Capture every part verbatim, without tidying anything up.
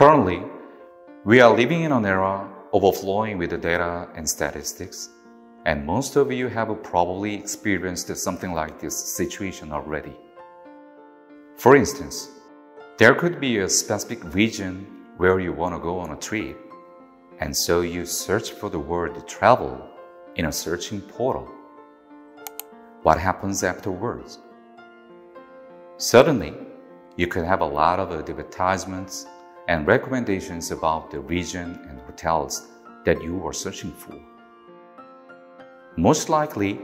Currently, we are living in an era overflowing with the data and statistics, and most of you have probably experienced something like this situation already. For instance, there could be a specific region where you want to go on a trip, and so you search for the word travel in a searching portal. What happens afterwards? Suddenly, you could have a lot of advertisements and recommendations about the region and hotels that you were searching for. Most likely,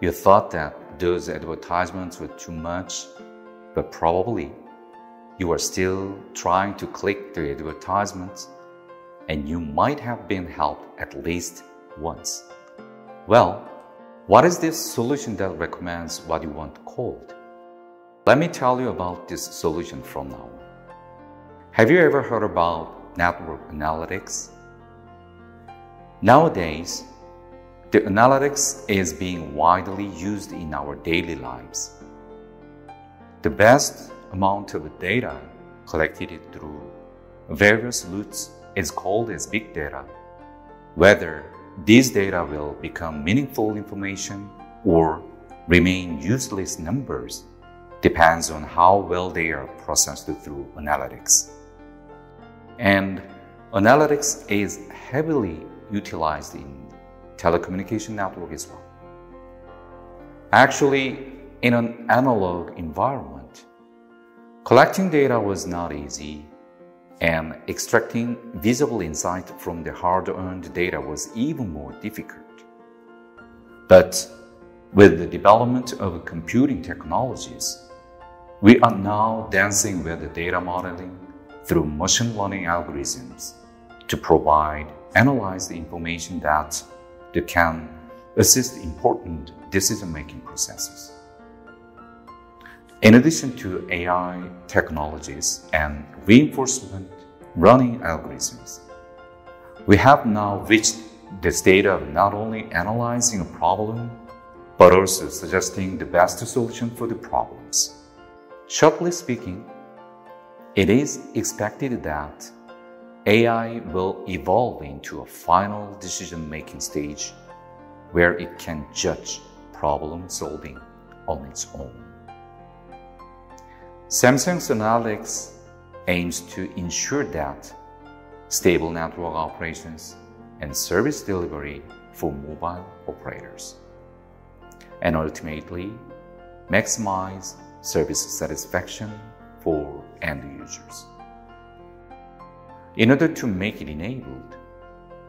you thought that those advertisements were too much, but probably you were still trying to click the advertisements, and you might have been helped at least once. Well, what is this solution that recommends what you want called? Let me tell you about this solution from now on. Have you ever heard about network analytics? Nowadays, the analytics is being widely used in our daily lives. The vast amount of data collected through various routes is called as big data. Whether these data will become meaningful information or remain useless numbers depends on how well they are processed through analytics. And analytics is heavily utilized in telecommunication network as well. Actually, in an analog environment, collecting data was not easy, and extracting visible insight from the hard-earned data was even more difficult. But with the development of computing technologies, we are now dancing with the data modeling through machine learning algorithms to provide analyzed information that can assist important decision-making processes. In addition to A I technologies and reinforcement learning algorithms, we have now reached the state of not only analyzing a problem, but also suggesting the best solution for the problems. Shortly speaking, it is expected that A I will evolve into a final decision-making stage where it can judge problem-solving on its own. Samsung's analytics aims to ensure that stable network operations and service delivery for mobile operators, and ultimately maximize service satisfaction for end users. In order to make it enabled,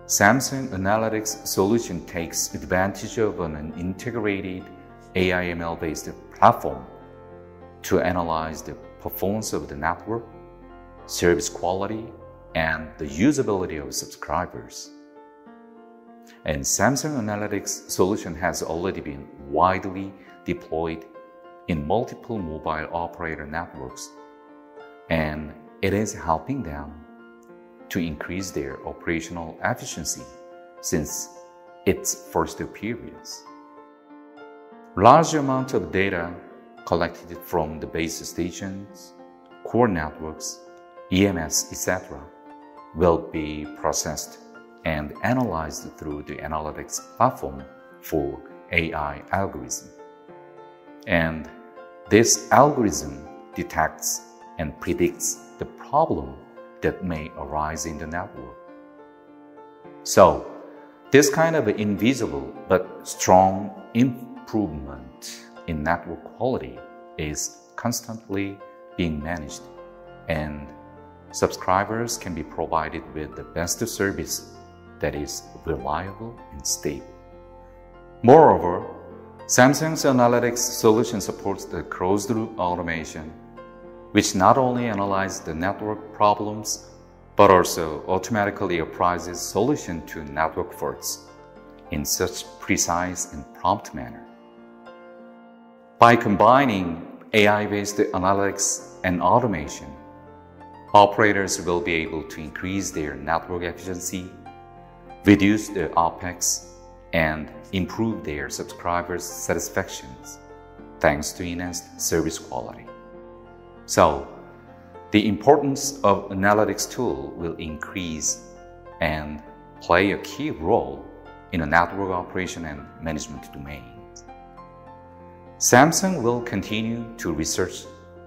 Samsung Analytics Solution takes advantage of an integrated A I M L-based platform to analyze the performance of the network, service quality, and the usability of subscribers. And Samsung Analytics Solution has already been widely deployed in multiple mobile operator networks, and it is helping them to increase their operational efficiency since its first appearance. Large amounts of data collected from the base stations, core networks, E M S, et cetera will be processed and analyzed through the analytics platform for A I algorithm. And this algorithm detects and predicts the problem that may arise in the network. So, this kind of invisible but strong improvement in network quality is constantly being managed, and subscribers can be provided with the best service that is reliable and stable. Moreover, Samsung's analytics solution supports the closed-loop automation, which not only analyzes the network problems, but also automatically applies its solution to network faults in such precise and prompt manner. By combining A I-based analytics and automation, operators will be able to increase their network efficiency, reduce their OPEX, and improve their subscribers' satisfactions thanks to enhanced service quality. So, The importance of analytics tool will increase and play a key role in a network operation and management domain. Samsung will continue to research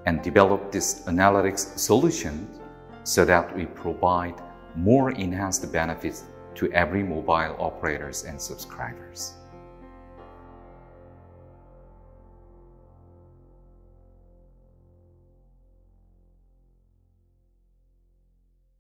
and develop this analytics solution so that we provide more enhanced benefits to every mobile operators and subscribers.